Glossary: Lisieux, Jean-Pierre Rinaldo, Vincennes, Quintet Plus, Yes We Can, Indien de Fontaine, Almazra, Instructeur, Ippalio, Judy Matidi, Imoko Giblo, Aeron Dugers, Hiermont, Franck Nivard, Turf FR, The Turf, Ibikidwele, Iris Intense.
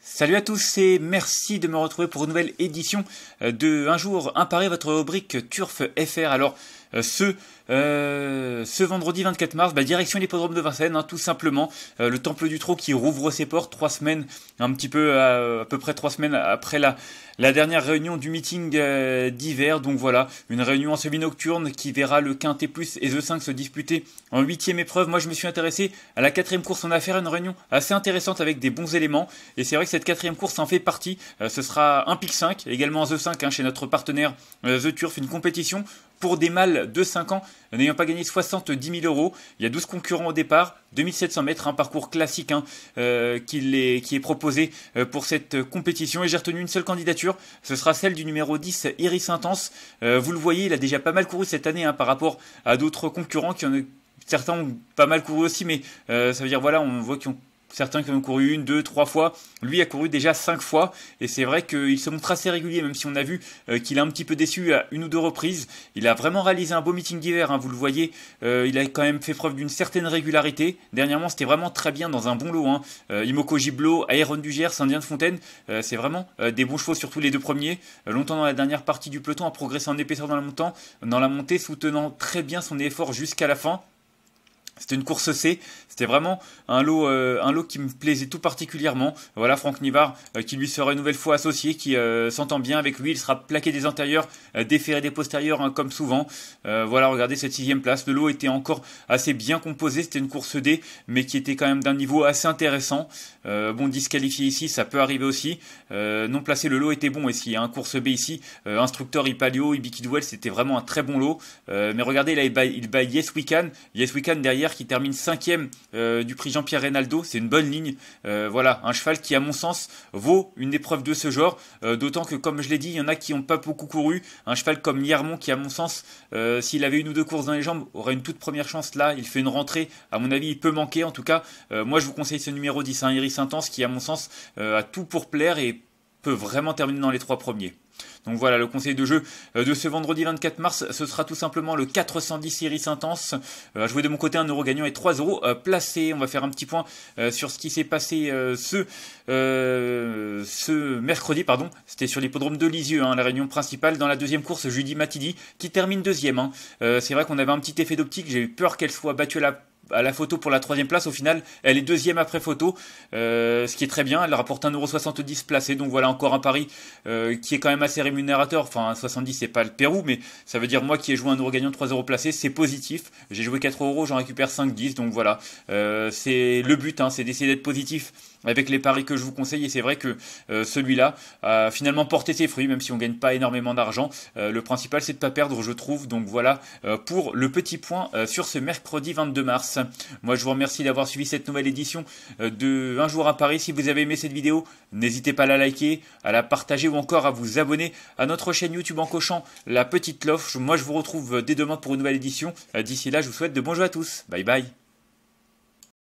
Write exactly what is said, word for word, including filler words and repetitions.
Salut à tous et merci de me retrouver pour une nouvelle édition de Un jour, un pari, votre rubrique Turf F R. Alors ce, euh, ce vendredi vingt-quatre mars, bah, direction l'hippodrome de Vincennes, hein, tout simplement. Euh, le temple du trot qui rouvre ses portes trois semaines, un petit peu à, à peu près trois semaines après la, la dernière réunion du meeting euh, d'hiver. Donc voilà, une réunion en semi-nocturne qui verra le Quintet Plus et The cinq se disputer en huitième épreuve. Moi je me suis intéressé à la quatrième course, on a fait une réunion assez intéressante avec des bons éléments. Et c'est vrai que cette quatrième course en fait partie. Euh, ce sera un pic cinq, également The cinq hein, chez notre partenaire euh, The Turf, une compétition pour des mâles de cinq ans n'ayant pas gagné soixante-dix mille euros. Il y a douze concurrents au départ, deux mille sept cents mètres, un parcours classique hein, euh, qui, est, qui est proposé euh, pour cette compétition. Et j'ai retenu une seule candidature, ce sera celle du numéro dix, Iris Intense. Euh, vous le voyez, il a déjà pas mal couru cette année hein, par rapport à d'autres concurrents qui en ont, certains ont pas mal couru aussi, mais euh, ça veut dire, voilà, on voit qu'ils ont certains qui ont couru une, deux, trois fois. Lui a couru déjà cinq fois. Et c'est vrai qu'il se montre assez régulier, même si on a vu qu'il a un petit peu déçu à une ou deux reprises. Il a vraiment réalisé un beau meeting d'hiver, hein, vous le voyez. Euh, il a quand même fait preuve d'une certaine régularité. Dernièrement, c'était vraiment très bien dans un bon lot. Hein. Euh, Imoko Giblo, Aeron Dugers, Indien de Fontaine. Euh, c'est vraiment euh, des bons chevaux, surtout les deux premiers. Euh, longtemps dans la dernière partie du peloton, a progressé en épaisseur dans la montée, dans la montée soutenant très bien son effort jusqu'à la fin. C'était une course C, c'était vraiment un lot, euh, un lot qui me plaisait tout particulièrement. Voilà, Franck Nivard euh, qui lui sera une nouvelle fois associé, qui euh, s'entend bien avec lui. Il sera plaqué des antérieurs, euh, déféré des postérieurs, hein, comme souvent. Euh, voilà, regardez cette sixième place. Le lot était encore assez bien composé. C'était une course D, mais qui était quand même d'un niveau assez intéressant. Euh, bon, disqualifié ici, ça peut arriver aussi. Euh, non placé, le lot était bon ici. Hein, course B ici, euh, Instructeur, Ippalio, Ibikidwele, c'était vraiment un très bon lot. Euh, mais regardez, là, il bat, il bat Yes We Can. Yes We Can derrière, qui termine cinquième euh, du prix Jean-Pierre Rinaldo, c'est une bonne ligne. Euh, voilà, un cheval qui, à mon sens, vaut une épreuve de ce genre, euh, d'autant que, comme je l'ai dit, il y en a qui n'ont pas beaucoup couru. Un cheval comme Hiermont qui, à mon sens, euh, s'il avait une ou deux courses dans les jambes, aurait une toute première chance. Là, il fait une rentrée, à mon avis, il peut manquer. En tout cas, euh, moi, je vous conseille ce numéro dix, hein, Iris Intense, qui, à mon sens, euh, a tout pour plaire et peut vraiment terminer dans les trois premiers. Donc voilà, le conseil de jeu de ce vendredi vingt-quatre mars, ce sera tout simplement le quatre cent dix Iris Intense. À jouer de mon côté, un euro gagnant et trois euros placés. On va faire un petit point sur ce qui s'est passé ce, euh, ce mercredi, pardon. C'était sur l'hippodrome de Lisieux, hein, la réunion principale. Dans la deuxième course, Judy Matidi qui termine deuxième. Hein. Euh, c'est vrai qu'on avait un petit effet d'optique, j'ai eu peur qu'elle soit battue à la à la photo pour la troisième place. Au final, elle est deuxième après photo, euh, ce qui est très bien. Elle rapporte un euro soixante-dix placé, donc voilà encore un pari euh, qui est quand même assez rémunérateur. Enfin, soixante-dix, c'est pas le Pérou, mais ça veut dire, moi qui ai joué un euro gagnant, trois euros placé, c'est positif. J'ai joué quatre euros, j'en récupère cinq, dix, donc voilà, euh, c'est le but, hein, c'est d'essayer d'être positif avec les paris que je vous conseille. Et c'est vrai que euh, celui-là a finalement porté ses fruits, même si on ne gagne pas énormément d'argent. Euh, le principal, c'est de ne pas perdre, je trouve. Donc voilà euh, pour le petit point euh, sur ce mercredi vingt-deux mars. Moi, je vous remercie d'avoir suivi cette nouvelle édition euh, de Un jour à Paris. Si vous avez aimé cette vidéo, n'hésitez pas à la liker, à la partager ou encore à vous abonner à notre chaîne YouTube en cochant la petite cloche. Moi, je vous retrouve dès demain pour une nouvelle édition. D'ici là, je vous souhaite de bons jeux à tous. Bye bye.